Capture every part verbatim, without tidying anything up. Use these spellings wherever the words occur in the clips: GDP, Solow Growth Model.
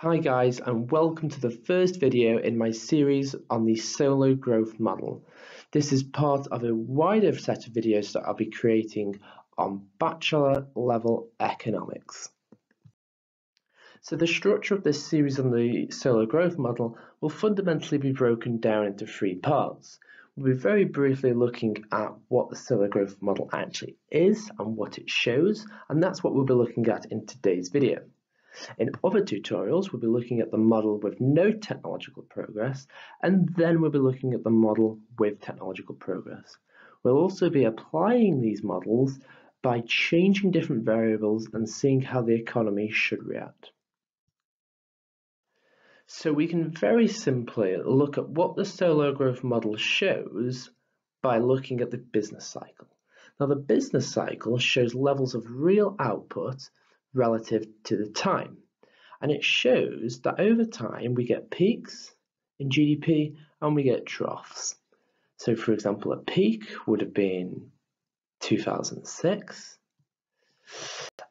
Hi guys, and welcome to the first video in my series on the Solow Growth Model. This is part of a wider set of videos that I'll be creating on bachelor level economics. So the structure of this series on the Solow Growth Model will fundamentally be broken down into three parts. We'll be very briefly looking at what the Solow Growth Model actually is and what it shows, and that's what we'll be looking at in today's video. In other tutorials, we'll be looking at the model with no technological progress, and then we'll be looking at the model with technological progress. We'll also be applying these models by changing different variables and seeing how the economy should react. So we can very simply look at what the Solow Growth Model shows by looking at the business cycle. Now, the business cycle shows levels of real output relative to the time, and it shows that over time we get peaks in G D P and we get troughs. So for example, a peak would have been two thousand six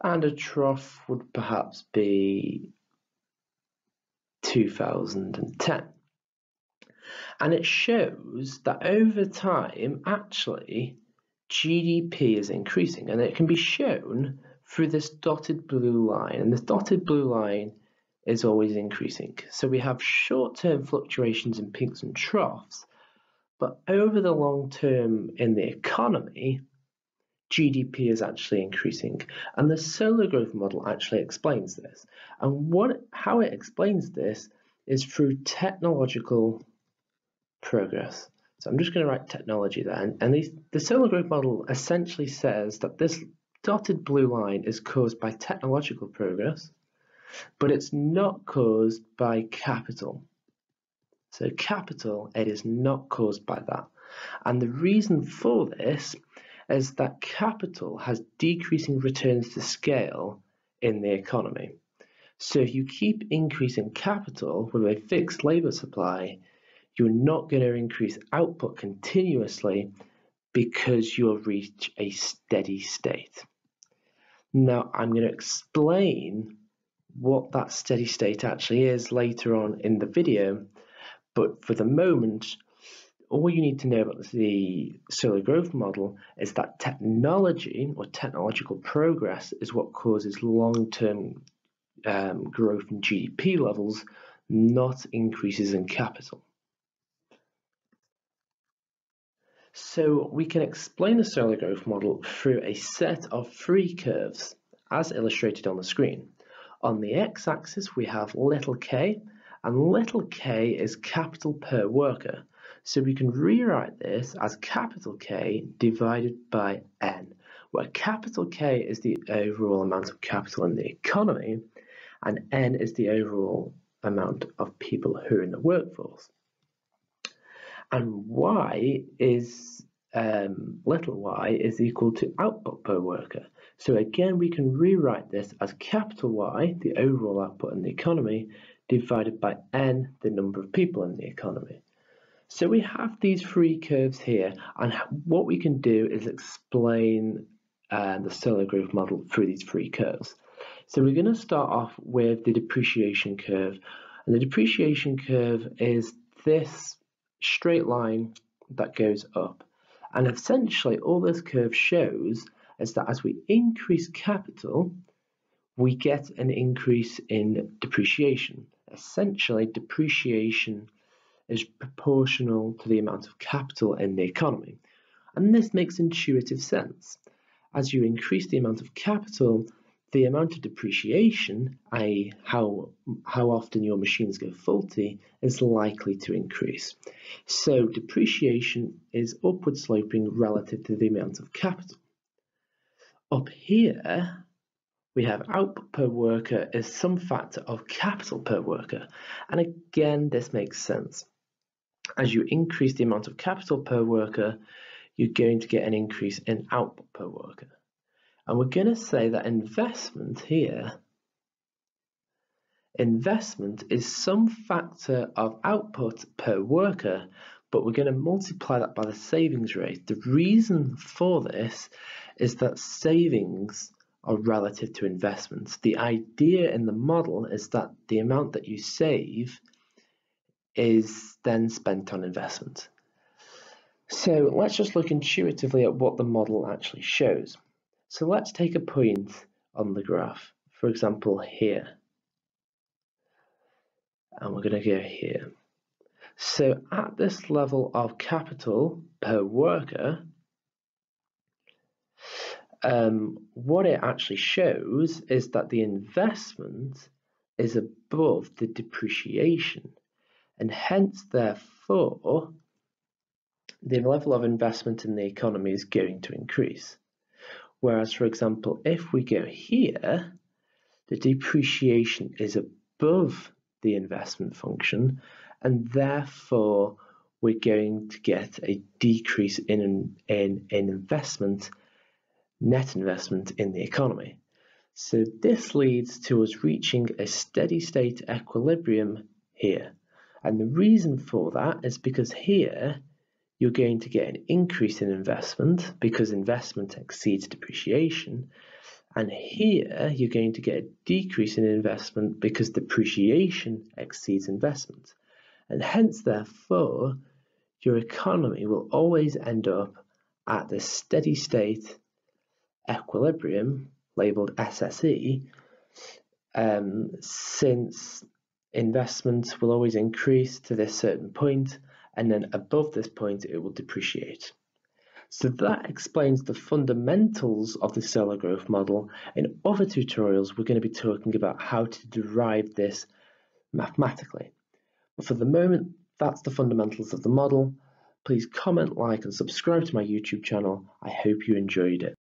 and a trough would perhaps be two thousand ten, and it shows that over time actually G D P is increasing, and it can be shown through this dotted blue line, and this dotted blue line is always increasing. So we have short-term fluctuations in peaks and troughs, but over the long term in the economy, G D P is actually increasing. And the Solow Growth Model actually explains this. And what, how it explains this is through technological progress. So I'm just going to write technology there. And, and these, the Solow Growth Model essentially says that this dotted blue line is caused by technological progress, but it's not caused by capital. So capital, it is not caused by that. And the reason for this is that capital has decreasing returns to scale in the economy. So if you keep increasing capital with a fixed labour supply, you're not going to increase output continuously because you'll reach a steady state. Now, I'm going to explain what that steady state actually is later on in the video, but for the moment, all you need to know about the Solow Growth Model is that technology or technological progress is what causes long-term um, growth in G D P levels, not increases in capital. So we can explain the Solow Growth Model through a set of three curves, as illustrated on the screen. On the x-axis, we have little k, and little k is capital per worker. So we can rewrite this as capital K divided by N, where capital K is the overall amount of capital in the economy, and N is the overall amount of people who are in the workforce. And y is, um, little y is equal to output per worker. So again, we can rewrite this as capital Y, the overall output in the economy, divided by N, the number of people in the economy. So we have these three curves here, and what we can do is explain uh, the Solow Growth Model through these three curves. So we're going to start off with the depreciation curve, and the depreciation curve is this straight line that goes up, and essentially all this curve shows is that as we increase capital, we get an increase in depreciation. Essentially, depreciation is proportional to the amount of capital in the economy, and this makes intuitive sense. As you increase the amount of capital, the amount of depreciation, that is how, how often your machines go faulty, is likely to increase. So depreciation is upward sloping relative to the amount of capital. Up here, we have output per worker is some factor of capital per worker. And again, this makes sense. As you increase the amount of capital per worker, you're going to get an increase in output per worker. And we're going to say that investment here, investment is some factor of output per worker, but we're going to multiply that by the savings rate. The reason for this is that savings are relative to investments. The idea in the model is that the amount that you save is then spent on investment. So let's just look intuitively at what the model actually shows. So let's take a point on the graph, for example here, and we're going to go here. So at this level of capital per worker, um, what it actually shows is that the investment is above the depreciation, and hence therefore the level of investment in the economy is going to increase. Whereas, for example, if we go here, the depreciation is above the investment function, and therefore we're going to get a decrease in, in, in investment, net investment in the economy. So this leads to us reaching a steady state equilibrium here. And the reason for that is because here you're going to get an increase in investment because investment exceeds depreciation. And here you're going to get a decrease in investment because depreciation exceeds investment. And hence, therefore, your economy will always end up at the steady state equilibrium, labelled S S E, um, since investments will always increase to this certain point, and then above this point it will depreciate. So that explains the fundamentals of the Solow Growth Model. In other tutorials, we're going to be talking about how to derive this mathematically. But for the moment, that's the fundamentals of the model. Please comment, like, and subscribe to my YouTube channel. I hope you enjoyed it.